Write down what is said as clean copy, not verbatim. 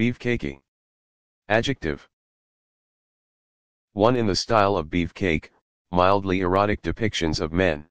Beefcaking. Adjective. One in the style of beefcake, mildly erotic depictions of men.